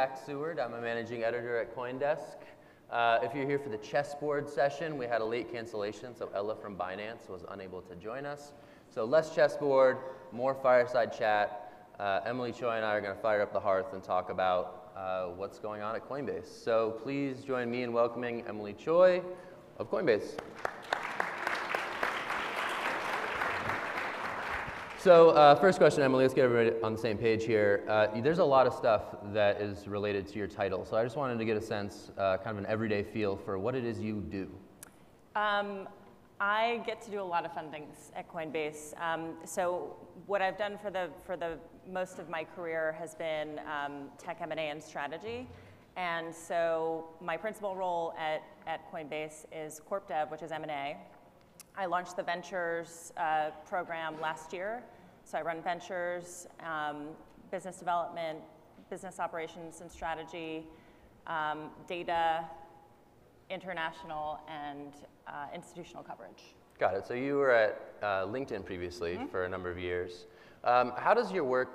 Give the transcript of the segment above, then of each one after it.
Jack Seward, I'm a managing editor at CoinDesk. If you're here for the chessboard session, we had a late cancellation, so Ella from Binance was unable to join us. So less chessboard, more fireside chat. Emily Choi and I are going to fire up the hearth and talk about what's going on at Coinbase. So please join me in welcoming Emily Choi of Coinbase. So first question, Emily, let's get everybody on the same page here. There's a lot of stuff that is related to your title. So I just wanted to get a sense, kind of an everyday feel for what it is you do. I get to do a lot of fun things at Coinbase. So what I've done for the most of my career has been tech M&A and strategy. And so my principal role at Coinbase is Corp Dev, which is M&A. I launched the Ventures program last year. So I run Ventures, business development, business operations and strategy, data, international, and institutional coverage. Got it. So you were at LinkedIn previously for a number of years. How does your work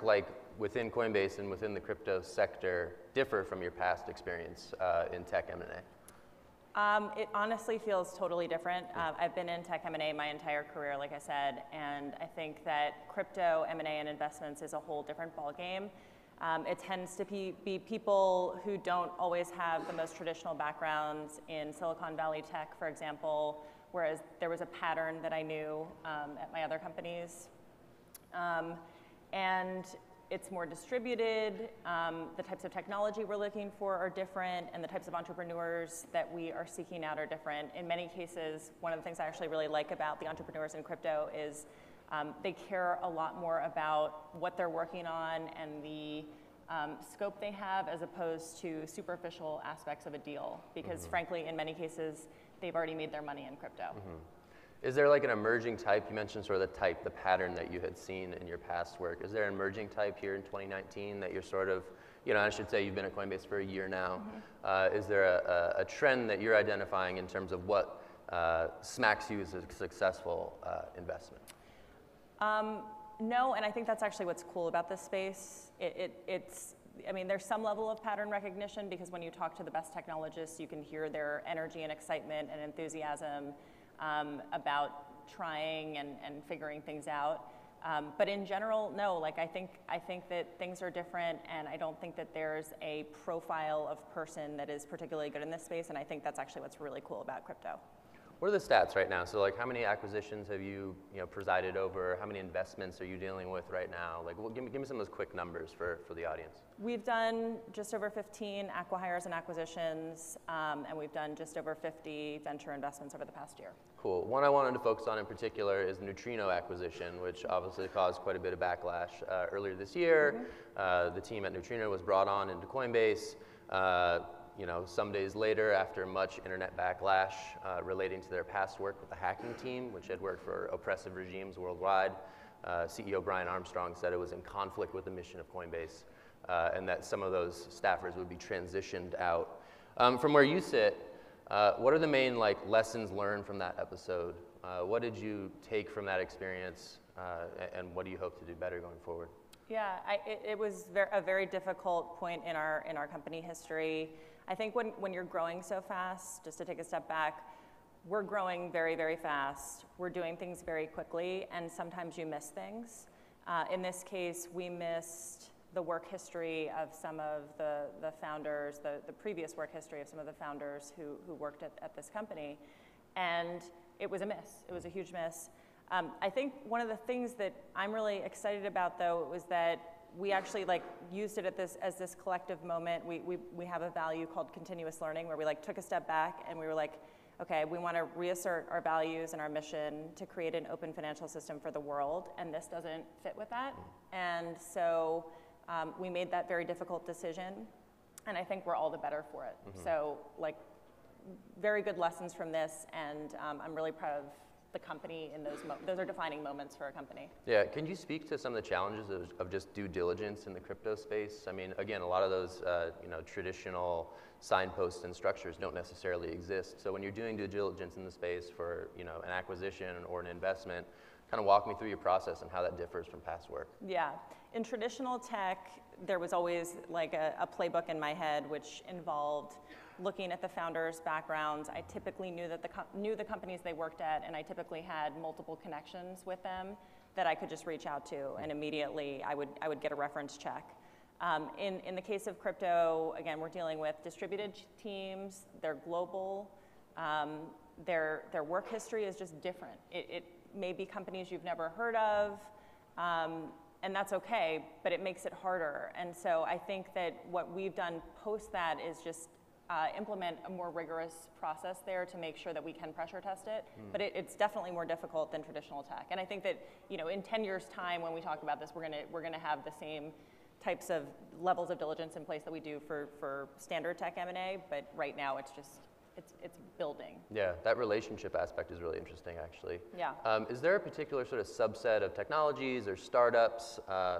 within Coinbase and within the crypto sector differ from your past experience in tech M&A? It honestly feels totally different. I've been in tech M&A my entire career, like I said, and I think that crypto, M&A, and investments is a whole different ballgame. It tends to be people who don't always have the most traditional backgrounds in Silicon Valley tech, for example, whereas there was a pattern that I knew at my other companies. And it's more distributed, the types of technology we're looking for are different, and the types of entrepreneurs that we are seeking out are different. In many cases, one of the things I actually really like about the entrepreneurs in crypto is they care a lot more about what they're working on and the scope they have as opposed to superficial aspects of a deal, because frankly, in many cases, they've already made their money in crypto. Is there like an emerging type? You mentioned sort of the pattern that you had seen in your past work. Is there an emerging type here in 2019 that you're sort of, I should say you've been at Coinbase for a year now. Is there a trend that you're identifying in terms of what smacks you as a successful investment? No, and I think that's actually what's cool about this space. It's I mean, there's some level of pattern recognition because when you talk to the best technologists, you can hear their energy and excitement and enthusiasm about trying and figuring things out. But in general, no, I think that things are different, and I don't think that there's a profile of person that is particularly good in this space, and I think that's actually what's really cool about crypto. What are the stats right now? So how many acquisitions have you, presided over? How many investments are you dealing with right now? Give me some of those quick numbers for the audience. We've done just over 15 acquihires and acquisitions, and we've done just over 50 venture investments over the past year. Cool. One I wanted to focus on in particular is the Neutrino acquisition, which obviously caused quite a bit of backlash earlier this year. The team at Neutrino was brought on into Coinbase. Some days later, after much internet backlash relating to their past work with the Hacking Team, which had worked for oppressive regimes worldwide, CEO Brian Armstrong said it was in conflict with the mission of Coinbase and that some of those staffers would be transitioned out. From where you sit, what are the main lessons learned from that episode? What did you take from that experience and what do you hope to do better going forward? Yeah, it was a very difficult point in our company history. I think when you're growing so fast, just to take a step back, we're growing very, very fast. We're doing things very quickly, and sometimes you miss things. In this case, we missed the work history of some of the founders, the previous work history of some of the founders who worked at this company. And it was a miss. It was a huge miss. I think one of the things that I'm really excited about, though, was that we actually used it as this collective moment. We have a value called continuous learning, where we took a step back and we were okay, we want to reassert our values and our mission to create an open financial system for the world, and this doesn't fit with that. And so we made that very difficult decision, and I think we're all the better for it. So very good lessons from this, and I'm really proud of the company in those are defining moments for a company. Yeah, can you speak to some of the challenges of just due diligence in the crypto space? I mean, again, a lot of those traditional signposts and structures don't necessarily exist. So when you're doing due diligence in the space for an acquisition or an investment, kind of walk me through your process and how that differs from past work. Yeah, in traditional tech, there was always like a playbook in my head which involved looking at the founders' backgrounds. I typically knew that the companies they worked at, and I typically had multiple connections with them that I could just reach out to, and immediately I would get a reference check. In the case of crypto, again, we're dealing with distributed teams. They're global. Their work history is just different. It may be companies you've never heard of, and that's okay, but it makes it harder. And so I think that what we've done post that is just implement a more rigorous process there to make sure that we can pressure test it. But it's definitely more difficult than traditional tech. And I think that, you know, in 10 years' time when we talk about this, we're gonna have the same types of levels of diligence in place that we do for standard tech M&A, but right now it's just, it's building. Yeah, that relationship aspect is really interesting, actually. Yeah. Is there a particular sort of subset of technologies or startups,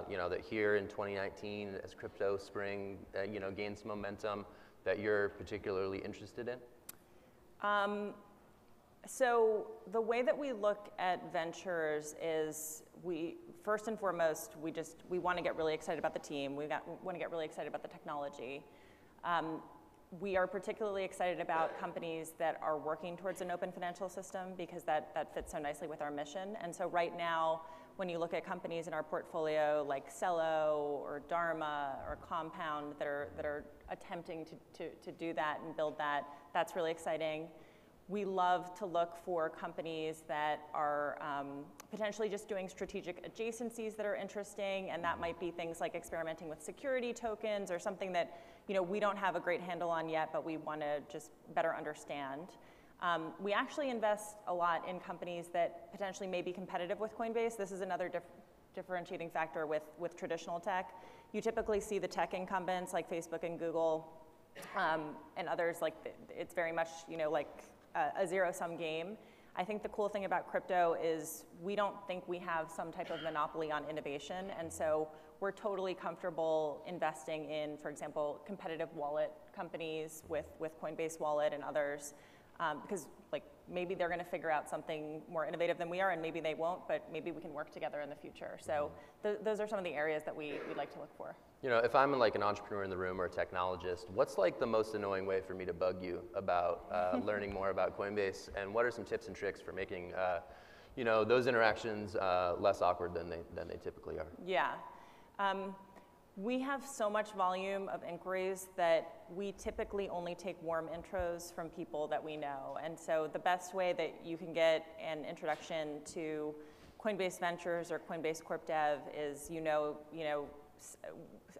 you know, that here in 2019 as crypto spring, you know, gains momentum that you're particularly interested in? So the way that we look at ventures is we want to get really excited about the team. We want to get really excited about the technology. We are particularly excited about companies that are working towards an open financial system because that fits so nicely with our mission. And so right now, when you look at companies in our portfolio like Celo or Dharma or Compound that are attempting to do that and build that, that's really exciting. We love to look for companies that are potentially just doing strategic adjacencies that are interesting, and that might be things like experimenting with security tokens or something that, you know, we don't have a great handle on yet, but we want to just better understand. We actually invest a lot in companies that potentially may be competitive with Coinbase. This is another differentiating factor with traditional tech. You typically see the tech incumbents like Facebook and Google and others. Like it's very much, you know, like a zero-sum game. I think the cool thing about crypto is we don't think we have some type of monopoly on innovation, and so we're totally comfortable investing in, for example, competitive wallet companies with Coinbase Wallet and others, because like maybe they're gonna figure out something more innovative than we are, and maybe they won't, but maybe we can work together in the future. So those are some of the areas that we'd like to look for. You know, if I'm like an entrepreneur in the room or a technologist, what's like the most annoying way for me to bug you about learning more about Coinbase, and what are some tips and tricks for making, you know, those interactions less awkward than they typically are? Yeah, we have so much volume of inquiries that we typically only take warm intros from people that we know, and so the best way that you can get an introduction to Coinbase Ventures or Coinbase Corp Dev is you know.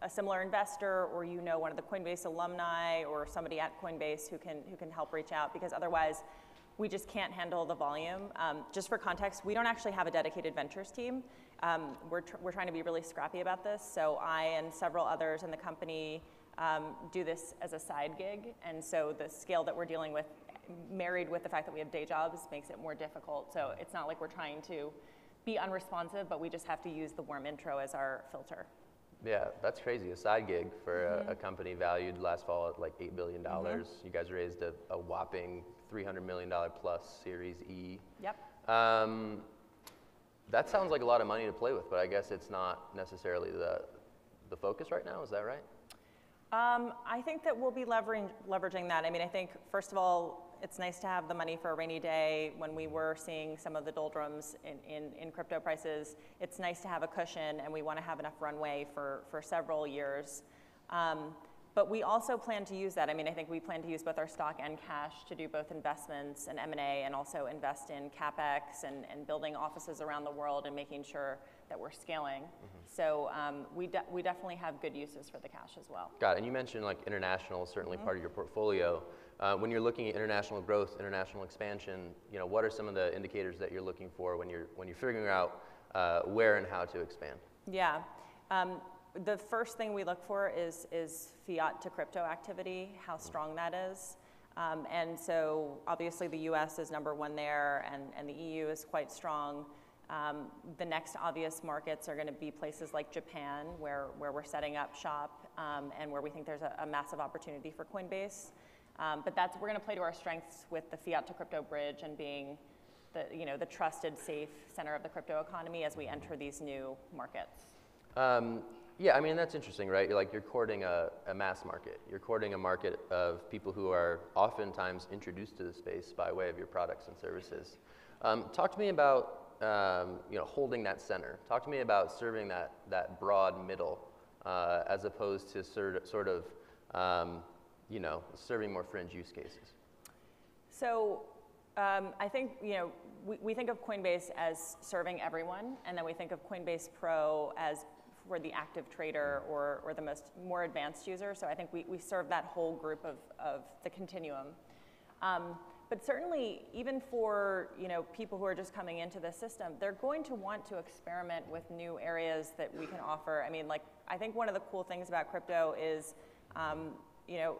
A similar investor, or you know, one of the Coinbase alumni, or somebody at Coinbase who can help reach out, because otherwise we just can't handle the volume. Just for context, we don't actually have a dedicated ventures team. We're trying to be really scrappy about this, so I and several others in the company do this as a side gig, and so the scale that we're dealing with, married with the fact that we have day jobs, makes it more difficult. So it's not like we're trying to be unresponsive, but we just have to use the warm intro as our filter. Yeah, that's crazy. A side gig for a company valued last fall at like $8 billion. You guys raised a whopping $300 million plus Series E. Yep. That sounds like a lot of money to play with, but I guess it's not necessarily the focus right now. Is that right? I think that we'll be leveraging that. I mean, I think, first of all, it's nice to have the money for a rainy day. When we were seeing some of the doldrums in crypto prices, it's nice to have a cushion, and we want to have enough runway for several years. But we also plan to use that. I mean, I think we plan to use both our stock and cash to do both investments and M&A, and also invest in CapEx and building offices around the world and making sure that we're scaling. So we definitely have good uses for the cash as well. Got it. And you mentioned like international is certainly part of your portfolio. When you're looking at international growth, international expansion, you know, what are some of the indicators that you're looking for when you're figuring out where and how to expand? Yeah. The first thing we look for is fiat to crypto activity, how strong that is. And so obviously the US is number one there, and the EU is quite strong. The next obvious markets are gonna be places like Japan, where we're setting up shop, and where we think there's a massive opportunity for Coinbase. But we're gonna play to our strengths with the fiat to crypto bridge and being the trusted, safe center of the crypto economy as we enter these new markets. Yeah, I mean, that's interesting, right? You're like, you're courting a mass market. You're courting a market of people who are oftentimes introduced to the space by way of your products and services. Talk to me about, you know, holding that center. Talk to me about serving that broad middle as opposed to sort of, you know, serving more fringe use cases. So I think, you know, we think of Coinbase as serving everyone, and then we think of Coinbase Pro as for the active trader or the more advanced user. So I think we serve that whole group of the continuum. But certainly, even for, you know, people who are just coming into the system, they're going to want to experiment with new areas that we can offer. I mean, like, I think one of the cool things about crypto is, you know,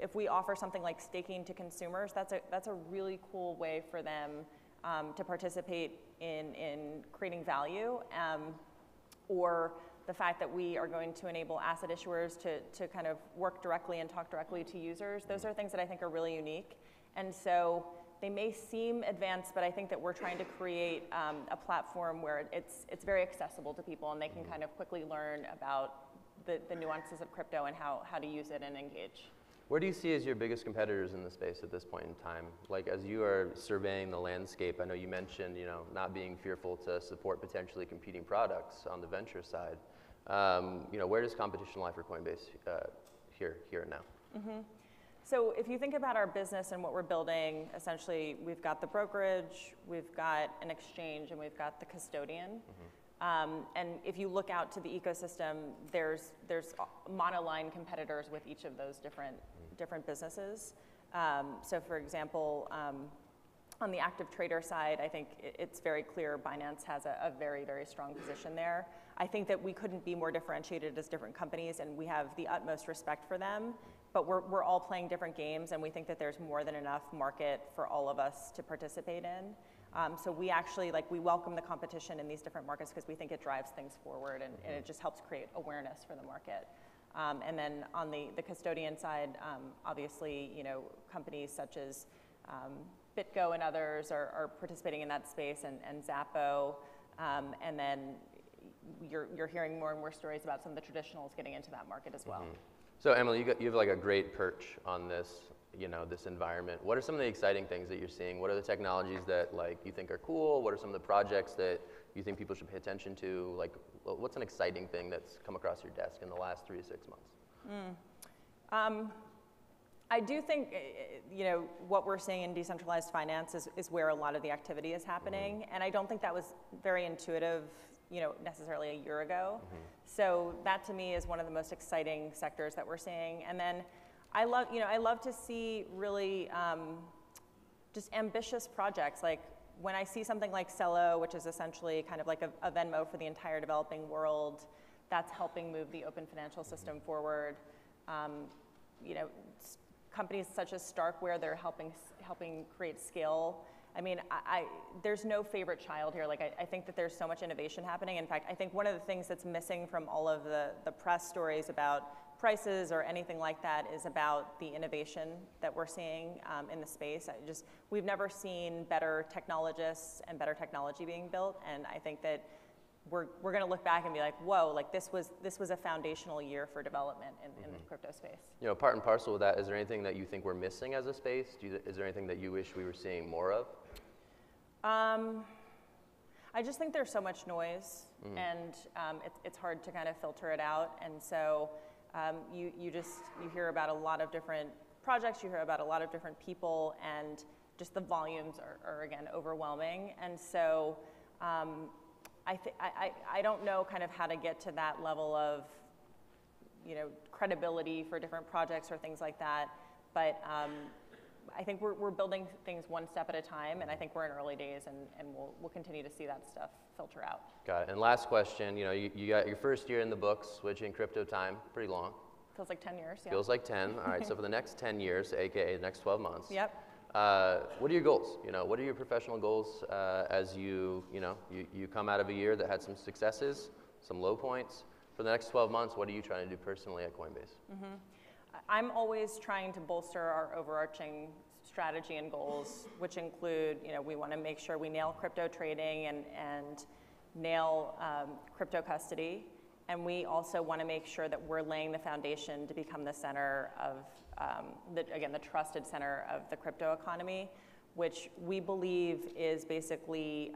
if we offer something like staking to consumers, that's a really cool way for them to participate in creating value. Or the fact that we are going to enable asset issuers to kind of work directly and talk directly to users. Those are things that I think are really unique. And so they may seem advanced, but I think that we're trying to create a platform where it's very accessible to people, and they can kind of quickly learn about the nuances of crypto and how to use it and engage. Where do you see as your biggest competitors in the space at this point in time? Like, as you are surveying the landscape, I know you mentioned, you know, not being fearful to support potentially competing products on the venture side. You know, where does competition lie for Coinbase here and now? Mm-hmm. So if you think about our business and what we're building, essentially we've got the brokerage, we've got an exchange, and we've got the custodian. Mm-hmm. And if you look out to the ecosystem, there's monoline competitors with each of those different businesses. So for example, on the active trader side, I think it's very clear Binance has a very, very strong position there. I think that we couldn't be more differentiated as different companies, and we have the utmost respect for them, but we're all playing different games, and we think that there's more than enough market for all of us to participate in. So we actually, like, we welcome the competition in these different markets because we think it drives things forward, and it just helps create awareness for the market. And then on the custodian side, obviously, you know, companies such as BitGo and others are participating in that space, and Zappo, and then you're hearing more and more stories about some of the traditionals getting into that market as well. Mm-hmm. So Emily, you have like a great perch on this, you know, this environment. What are some of the exciting things that you're seeing? What are the technologies that, like, you think are cool? What are some of the projects that you think people should pay attention to? Like, what's an exciting thing that's come across your desk in the last 3 to 6 months? I do think, you know, what we're seeing in decentralized finance is where a lot of the activity is happening. Mm-hmm. And I don't think that was very intuitive, you know, necessarily a year ago. Mm-hmm. So that to me is one of the most exciting sectors that we're seeing. And then I love to see really just ambitious projects. Like, when I see something like Celo, which is essentially kind of like a Venmo for the entire developing world, that's helping move the open financial system forward. You know, companies such as Starkware, they're helping create scale. I mean, there's no favorite child here. Like, I think that there's so much innovation happening. In fact, I think one of the things that's missing from all of the press stories about prices or anything like that is about the innovation that we're seeing in the space. We've never seen better technologists and better technology being built, and I think that we're going to look back and be like, whoa, like, this was a foundational year for development in the crypto space. You know, part and parcel with that, is there anything that you think we're missing as a space? Is there anything that you wish we were seeing more of? I just think there's so much noise, and it's hard to kind of filter it out, and so. You hear about a lot of different projects, you hear about a lot of different people, and just the volumes are again, overwhelming. And so I don't know kind of how to get to that level of, you know, credibility for different projects or things like that. But I think we're building things one step at a time, and I think we're in early days, and we'll continue to see that stuff filter out. Got it. And last question, you know, you got your first year in the books, which in crypto time, pretty long. Feels like 10 years, yeah. Feels like 10, all right, so for the next 10 years, AKA the next 12 months. Yep. What are your goals? You know, what are your professional goals as you come out of a year that had some successes, some low points? For the next 12 months, what are you trying to do personally at Coinbase? Mm-hmm. I'm always trying to bolster our overarching strategy and goals, which include, you know, we want to make sure we nail crypto trading and nail crypto custody, and we also want to make sure that we're laying the foundation to become the center of, the trusted center of the crypto economy, which we believe is basically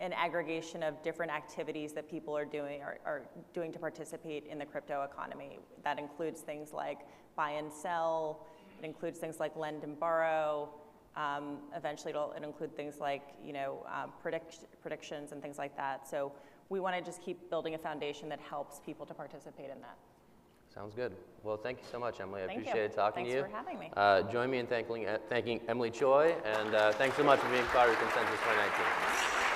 an aggregation of different activities that people are doing to participate in the crypto economy. That includes things like buy and sell, it includes things like lend and borrow, eventually it'll include things like predictions and things like that. So we want to just keep building a foundation that helps people to participate in that. Sounds good. Well, thank you so much, Emily. I appreciate talking to you. Thanks for having me. Join me in thanking Emily Choi, and thanks so much for being part of Consensus 2019.